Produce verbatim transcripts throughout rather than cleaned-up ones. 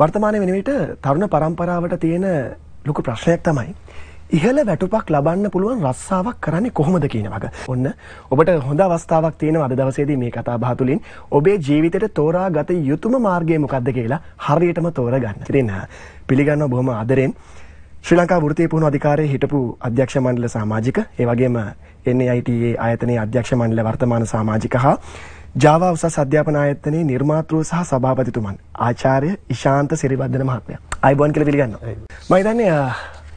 වර්තමානයේ වෙන විට තරුණ පරම්පරාවට තියෙන ලොකු ප්‍රශ්නයක් තමයි ඉහළ වැටුපක් ලබන්න පුළුවන් රස්සාවක් කරන්නේ කොහොමද කියන එක. ඔන්න ඔබට හොඳ අවස්ථාවක් තියෙනවා අද දවසේදී මේ කතා බහ තුලින් ඔබේ ජීවිතයට තෝරාගත යුතුම මාර්ගය මොකක්ද කියලා හරියටම තෝරගන්න. ඉතින් පිළිගන්නවා බොහොම ආදරෙන් ශ්‍රී ලංකා වෘත්තීය පුහුණු අධිකාරියේ හිටපු අධ්‍යක්ෂ මණ්ඩල සමාජික, ඒ වගේම N A I T A ආයතනයේ අධ්‍යක්ෂ මණ්ඩල වර්තමාන සමාජික හා ජාවා උසස් අධ්‍යාපන ආයතනයේ නිර්මාතෘ සහ සභාපතිතුමන් ආචාර්ය ඉශාන්ත සිරිබද්දන මහත්මයා. අයිබෝන් කියලා පිළිගන්නවා. මම හිතන්නේ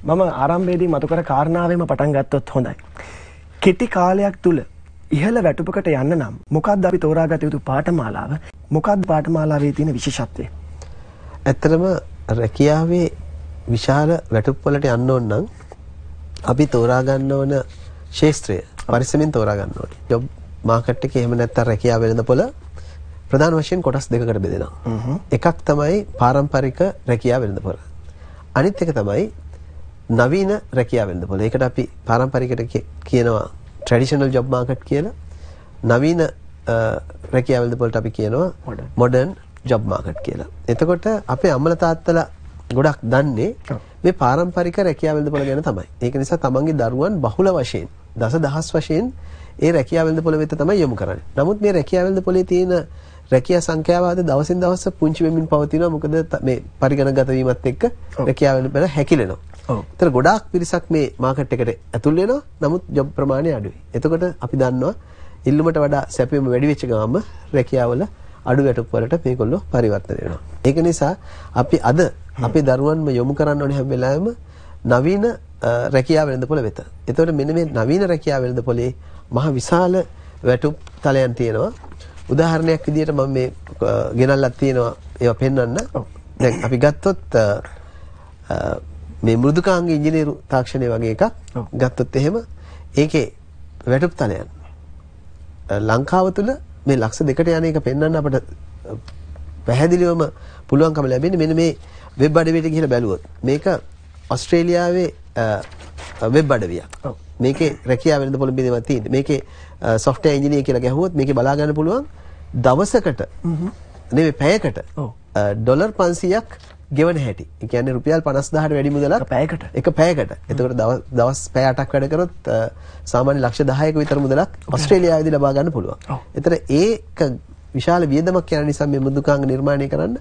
මම ආරම්භයේදී මතු කර කාරණාවෙම පටන් ගත්තොත් හොඳයි. කෙටි කාලයක් තුල ඉහළ වැටුපකට යන්න නම් මොකක්ද අපි තෝරාගත යුතු පාඨමාලාව? මොකක්ද පාඨමාලාවේ තියෙන විශේෂත්වය? ඇත්තටම රැකියාවේ විශාල වැටුප් වලට යන්න ඕන නම් අපි තෝරා ගන්න ඕන ශාස්ත්‍රය පරිස්සමින් තෝරා ගන්න ඕනේ. ජොබ් මාකට් එකේ එහෙම නැත්තම් රැකියාව වෙළඳපොළ ප්‍රධාන වශයෙන් කොටස් දෙකකට බෙදෙනවා. එකක් තමයි පාරම්පරික රැකියාව වෙළඳපොළ. අනිත් එක තමයි නවීන රැකියාව වෙළඳපොළ. ඒකට අපි පාරම්පරිකට කියනවා ට්‍රැඩිෂනල් ජොබ් මාකට් කියලා. නවීන රැකියාව වෙළඳපොළට අපි කියනවා මොඩර්න් ජොබ් මාකට් කියලා. එතකොට අපේ අම්මලා තාත්තලා ගොඩක් දන්නේ මේ පාරම්පරික රැකියාව වෙළඳපොළ ගැන තමයි. ඒක නිසා තමන්ගේ දරුවන් බහුල වශයෙන් දසදහස් වශයෙන් ඒ රැකියාව වෙළඳපොළ වෙත තමයි යොමු කරන්නේ. නමුත් මේ රැකියාව වෙළඳපොළේ තියෙන රැකියා සංඛ්‍යාව අද දවසින් දවස පුංචි වෙමින් පවතිනවා. මොකද මේ පරිගණකගත වීමත් එක්ක රැකියාව වෙළඳපොළ හැකිලෙනවා. ඔව්. ඒතර ගොඩාක් පිරිසක් මේ මාකට් එකට ඇතුල් වෙනවා. නමුත් ජොබ් ප්‍රමාණය අඩුයි. එතකොට අපි දන්නවා ඉල්ලුමට වඩා සැපයම වැඩි වෙච්ච ගාම රැකියාවල අඩු වැටුප් වලට මේගොල්ලෝ පරිවර්තනය වෙනවා. ඒක නිසා අපි අද අපේ දරුවන්ම යොමු කරන්න ඕනේ හැම වෙලාවෙම නවීන රැකියාව වෙළඳපොළ වෙත. එතකොට මෙන්න මේ නවීන රැකියාව වෙළඳපොළේ මහ විශාල වැටුප් තලයන් තියෙනවා. උදාහරණයක් විදිහට මම මේ ගෙනල්ලා තියෙනවා ඒවා පෙන්වන්න. දැන් අපි ගත්තොත් මේ මෘදුකාංග ඉංජිනේරු තාක්ෂණය වගේ එකක් ගත්තොත් එහෙම ඒකේ වැටුප් තලයන් ලංකාව තුල මේ ලක්ෂ දෙකට යන එක පෙන්වන්න අපිට පැහැදිලිවම පුළුවන්කම ලැබෙන්නේ මෙන්න මේ වෙබ් අඩවියට ගිහින් බැලුවොත්. මේක ඔස්ට්‍රේලියාවේ වෙබ් අඩවියක්. මේකේ රැකියාව වෙළඳපොළ බෙදීමක් තියෙනවා. මේකේ software engineer කියලා ගැහුවොත් මේකේ බලා ගන්න පුළුවන් දවසකට නෙමෙයි පැයකට ඩොලර් පන්සීයක් ගෙවන හැටි. ඒ කියන්නේ රුපියල් පනස් දහසට වැඩි මුදලක් පැයකට. එක පැයකට. එතකොට දවස් පැය අටක් වැඩ කරොත් සාමාන්‍ය ලක්ෂ දහයක විතර මුදලක් ඔස්ට්‍රේලියාවේදී ලබා ගන්න පුළුවන්. ඒතර ඒක විශාල වියදමක් යන නිසා මේ මෘදුකාංග නිර්මාණය කරන්න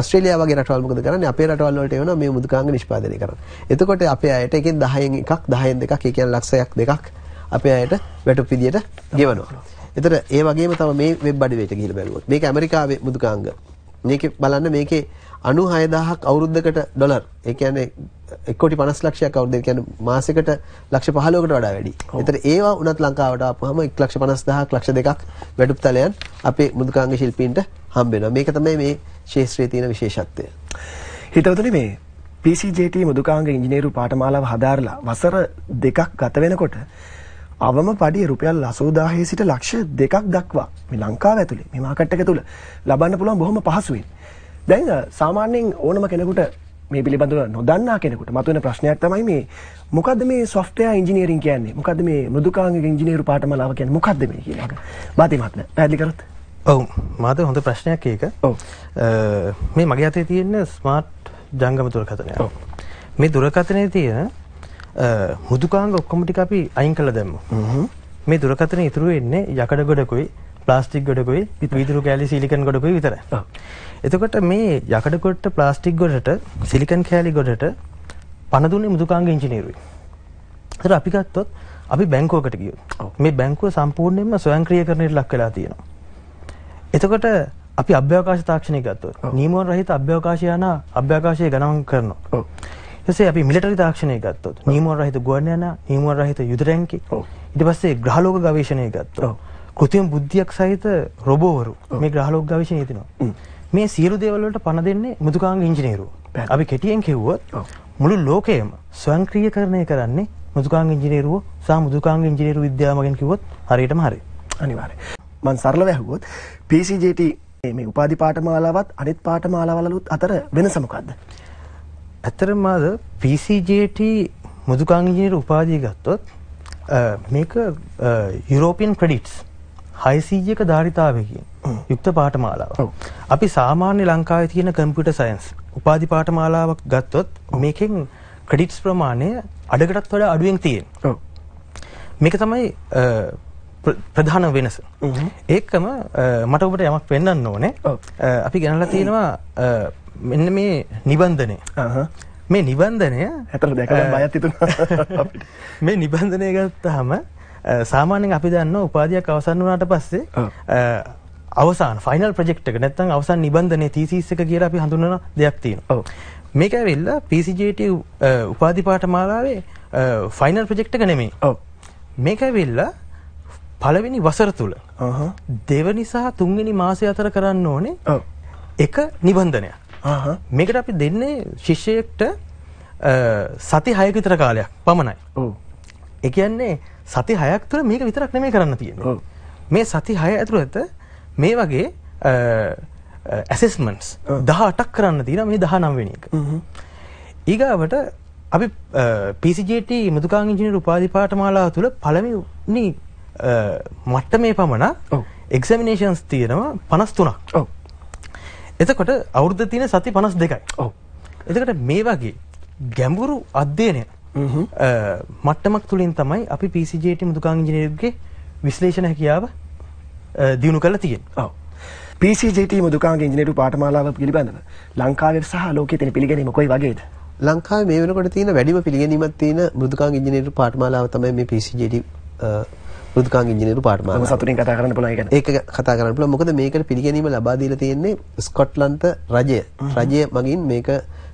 ඔස්ට්‍රේලියාව වගේ රටවල් මොකද කරන්නේ? අපේ රටවල් වලට එවනවා මේ මෘදුකාංග නිෂ්පාදනය කරන්න. එතකොට අපේ අයට එකෙන් දහයෙන් එකක් දහයෙන් දෙකක් ඒ කියන්නේ ලක්ෂයක් දෙකක් අපේ අයට වැටුප් විදියට ගෙවනවා. ඒතර ඒ වගේම තමයි මේ වෙබ් අඩවියට ගිහිල්ලා බලුවොත්. මේක ඇමරිකාවේ මෘදුකාංග. මේක බලන්න මේකේ අනූහය දහසක් අවුරුද්දකට ඩොලර්. ඒ කියන්නේ එක කෝටි පනස් ලක්ෂයක් අවුරුද්දේ කියන්නේ මාසෙකට ලක්ෂ පහළොවකට වඩා වැඩි. ඒතර ඒවා උනත් ලංකාවට ආපුවාම එක ලක්ෂ පනස් දහසක් ලක්ෂ දෙකක් වැටුප් තලයන් අපේ මෘදුකාංග ශිල්පීන්ට හම්බ වෙනවා. මේක තමයි මේ ශාස්ත්‍රයේ තියෙන විශේෂත්වය. හිතවතුනි මේ P C J T මෘදුකාංග ඉංජිනේරු පාඨමාලාව හදාරලා වසර දෙකක් ගත වෙනකොට අවම පඩිය රුපියල් අසූදාහය සිට ලක්ෂ දෙකක් දක්වා මේ ලංකාව ඇතුලේ මේ මාකට් එක තුල ලබන්න පුළුවන් බොහොම පහසුවෙන්. දැන් සාමාන්‍යයෙන් ඕනම කෙනෙකුට මේ පිළිබඳව නොදන්නා කෙනෙකුට මතුවෙන ප්‍රශ්නයක් තමයි මේ මොකද්ද මේ software engineering කියන්නේ? මොකද්ද මේ මෘදුකාංගික ඉංජිනේරු පාඨමාලාව කියන්නේ? මොකද්ද මේ කියන එක? බාති මහත්මයා පැහැදිලි කරොත්. ඔව්. මාතේ හොඳ ප්‍රශ්නයක් ඒක. ඔව්. මේ මගේ අතේ තියෙන ස්මාර්ට් ජංගම දුරකථනය. ඔව්. මේ දුරකථනයේ තියෙන මුදුකාංග ඔක්කොම ටික අපි අයින් කළා දැම්මු. මේ දුරකථනේ ඉතුරු වෙන්නේ යකඩ ගොඩකුයි ප්ලාස්ටික් ගොඩකුයි වීදුරු කෑලි සිලිකන් ගොඩකුයි විතරයි. එතකොට මේ යකඩ ගොඩට ප්ලාස්ටික් ගොඩට සිලිකන් කෑලි ගොඩට පණ දුන්නේ මුදුකාංග ඉංජිනේරුයි. ඒතර අපි ගත්තොත් අපි බැංකුවකට ගියොත් මේ බැංකුව සම්පූර්ණයෙන්ම ස්වයංක්‍රීයකරණයට ලක් වෙලා තියෙනවා. එතකොට අපි අභ්‍යවකාශ තාක්ෂණය ගත්තොත් නියමන රහිත අභ්‍යවකාශ යාන අභ්‍යවකාශයේ ගණන් කරනවා. එසේ අපි මිලිටරි තාක්ෂණය ගත්තොත් නියමුවන් රහිත ගුවන් යානා, නියමුවන් රහිත යුද රැංකි. ඊට පස්සේ ග්‍රහලෝක ගවේෂණය ගත්තොත් කෘත්‍රිම බුද්ධියක් සහිත රොබෝවරු මේ ග්‍රහලෝක ගවේෂණයේ තියෙනවා. මේ සියලු දේවල් වලට පණ දෙන්නේ මෘදුකාංග ඉංජිනේරුවෝ. අපි කෙටියෙන් කිව්වොත් මුළු ලෝකයම ස්වයංක්‍රීයකරණය කරන්නේ මෘදුකාංග ඉංජිනේරුවෝ සහ මෘදුකාංග ඉංජිනේරු විද්‍යාව මගින් කිව්වොත් හරියටම හරි. අනිවාර්යයෙන්. මම සරලව අහුවොත් P C J T මේ උපාධි පාඨමාලාවත් අනිත් පාඨමාලාවලුත් අතර වෙනස මොකක්ද? ඇත්තටම අද P C J T මෘදුකාංග ඉංජිනේරු උපාධිය ගත්තොත් මේක යුරෝපියන් ක්‍රෙඩිට්ස් හයසීයක ධාරිතාවයකින් යුක්ත පාඨමාලාවක්. අපි සාමාන්‍ය ලංකාවේ තියෙන කම්පියුටර් සයන්ස් උපාධි පාඨමාලාවක් ගත්තොත් මේකෙන් ක්‍රෙඩිට්ස් ප්‍රමාණය අඩකටත් වඩා අඩුවෙන් තියෙනවා. මේක තමයි ප්‍රධාන වෙනස. ඒකම මට ඔබට යමක් වෙන්නන්න ඕනේ. අපි ගණනලා තියෙනවා මෙන්න මේ නිබන්ධනය. මේ නිබන්ධනය හතර දැකලා බයත් හිතුණා අපිට. මේ නිබන්ධනය ගත්තාම සාමාන්‍යයෙන් අපි දන්නවා උපාධියක් අවසන් වුණාට පස්සේ අවසාන ෆයිනල් ප්‍රොජෙක්ට් එක නැත්නම් අවසන් නිබන්ධනයේ තීසීස් එක කියලා අපි හඳුන්වන දෙයක් තියෙනවා. ඔව්. මේක ඇවිල්ලා P C J T උපාධි පාඨමාලාවේ ෆයිනල් ප්‍රොජෙක්ට් එක නෙමෙයි. ඔව්. මේක ඇවිල්ලා පළවෙනි වසර තුල අහහ දෙවෙනි සහ තුන්වෙනි මාසය අතර කරන්න ඕනේ. ඔව්. එක නිබන්ධනයක්. අහහ මේකට අපි දෙන්නේ ශිෂ්‍යයෙක්ට සති හයක විතර කාලයක් පමණයි. ඔව්. ඒ කියන්නේ සති හයක් තුළ මේක විතරක් නෙමෙයි කරන්න තියෙන්නේ. මේ සති හය ඇතුළත මේ වගේ ඇසෙස්මන්ට්ස් දහඅටක් කරන්න තියෙනවා මේ දහනව වෙනි එක. ඊගාවට අපි P C J T මෘදුකාංග ඉංජිනේරු උපාධි පාඨමාලාව තුළ පළවෙනි මට්ටමේ පමණක් එක්සැමිනේෂන්ස් තියෙනවා පනස් තුනක්. ඔව්. එතකොට අවුරුද්ද තියෙන සති පනස් දෙකයි. ඔව්. එතකොට මේ වගේ ගැඹුරු අධ්‍යයනය මට්ටමක් තුළින් තමයි අපි P C J T මෘදුකාංග ඉංජිනේරුගේ විශ්ලේෂණ හැකියාව දිනු කරලා තියෙන්නේ. ඔව්. P C J T මෘදුකාංග ඉංජිනේරු පාඨමාලාව පිළිබඳව ලංකාවේ සහ ලෝකයේ තියෙන පිළිගැනීම කොයි වගේද? ලංකාවේ මේ වෙනකොට තියෙන වැඩිම පිළිගැනීමක් තියෙන මෘදුකාංග ඉංජිනේරු පාඨමාලාව තමයි මේ P C J T මෘදුකාංග ඉංජිනේරු පාඨමාලාව. මම සතුටින් කතා කරන්න පුළුවන් ඒක. ඒක කතා කරන්න පුළුවන්. මොකද මේකට පිළිගැනීම ලබා දීලා තියෙන්නේ ස්කොට්ලන්ත රජය. රජය මගින් මේක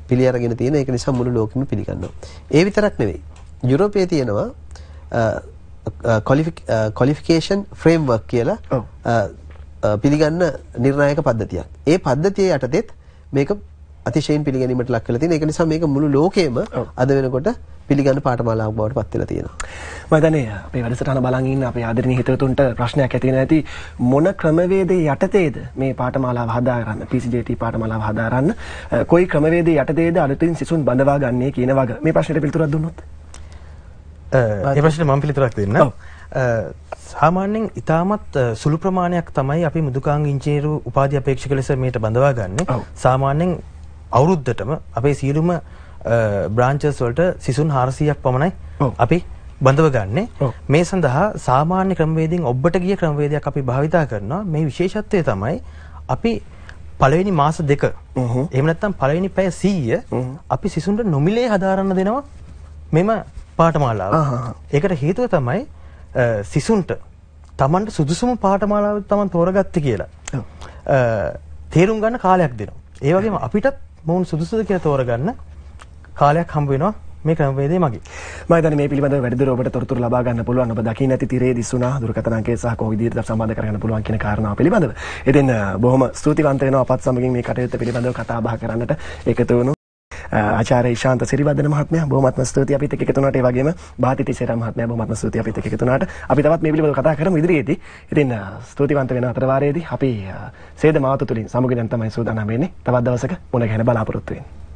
පිළි අරගෙන තියෙන ඒක නිසා මුළු ලෝකෙම පිළිගන්නවා. ඒ විතරක් නෙවෙයි. යුරෝපයේ තියෙනවා ක්වොලිෆිකේෂන් ෆ්‍රේම්වර්ක් කියලා පිළිගන්න නිර්ණායක පද්ධතියක්. ඒ පද්ධතිය යටතේත් මේක අතිශයින් පිළිගැනීමට ලක් වෙලා තියෙන. ඒක නිසා මේක මුළු ලෝකෙම අද වෙනකොට පිළිගන්න පාඨමාලාවක් බවට පත් වෙලා තියෙනවා. මම දන්නේ අපේ වැඩසටහන බලන් ඉන්න අපේ ආදරණීය හිතවතුන්ට ප්‍රශ්නයක් ඇති වෙන ඇති මොන ක්‍රමවේදයේ යටතේද මේ පාඨමාලාව හදාගන්න P C J T පාඨමාලාව හදාරන්න කොයි ක්‍රමවේදයේ යටතේද අලුතින් සිසුන් බඳවා ගන්නේ කියන වග මේ ප්‍රශ්නෙට පිළිතුරක් දුන්නොත් ඒ ප්‍රශ්නේ මම පිළිතුරක් දෙන්න. සාමාන්‍යයෙන් ඉතාමත් සුළු ප්‍රමාණයක් තමයි අපි මෘදුකාංග ඉංජිනේරු උපාධි අපේක්ෂක ලෙස මේට බඳවා ගන්නෙ. සාමාන්‍යයෙන් අවුරුද්දටම අපේ සියලුම බ්‍රාන්චස් වලට සිසුන් හාරසීයක් පමණයි අපි බඳව ගන්නේ. මේ සඳහා සාමාන්‍ය ක්‍රමවේදයෙන් ඔබට ගිය ක්‍රමවේදයක් අපි භාවිතා කරනවා. මේ විශේෂත්වය තමයි අපි පළවෙනි මාස දෙක එහෙම නැත්නම් පළවෙනි පැය සීය අපි සිසුන්ට නොමිලේ හදාරන්න දෙනවා මෙම පාඨමාලාව. ඒකට හේතුව තමයි සිසුන්ට Tamanට සුදුසුම පාඨමාලාව Taman තෝරගත්තේ කියලා තේරුම් ගන්න කාලයක් දෙනවා. ඒ වගේම අපිටත් මොවුන් සුදුසුද කියලා තෝරගන්න කාලයක් හම්බ වෙනවා මේ ක්‍රමවේදයේ මගින්. මම හිතන්නේ මේ පිළිබඳව වැඩිදුර ඔබට තොරතුරු ලබා ගන්න පුළුවන්. ඔබ දකින්න ඇති තිරේ දිස්ුණා දුරකථන අංකය සහ කොයි විදිහට සම්බන්ධ කරගන්න පුළුවන් කියන කාරණාව පිළිබඳව. ඉතින් බොහොම ස්තුතිවන්ත වෙනවා අපත් සමගින් මේ කටයුත්ත පිළිබඳව කතා බහ කරන්නට එකතු වුණු ආචාර්ය ඉශාන්ත සිරිවර්ධන මහත්මයා බොහොමත්ම ස්තුතියි අපිත් එක්ක එකතු වුණාට. ඒ වගේම බාතිති සේරම් මහත්මයා බොහොමත්ම ස්තුතියි අපිත් එක්ක එකතු වුණාට. අපි තවත් මේ පිළිබඳව කතා කරමු ඉදිරියේදී. ඉතින් ස්තුතිවන්ත වෙන අතර වාරයේදී අපි සේද මාවත තුලින් සමුගෙන යන තමයි සූදානම් වෙන්නේ. තවත් දවසක මුණ ගැහෙන බලාපොරොත්තු වෙන්නේ.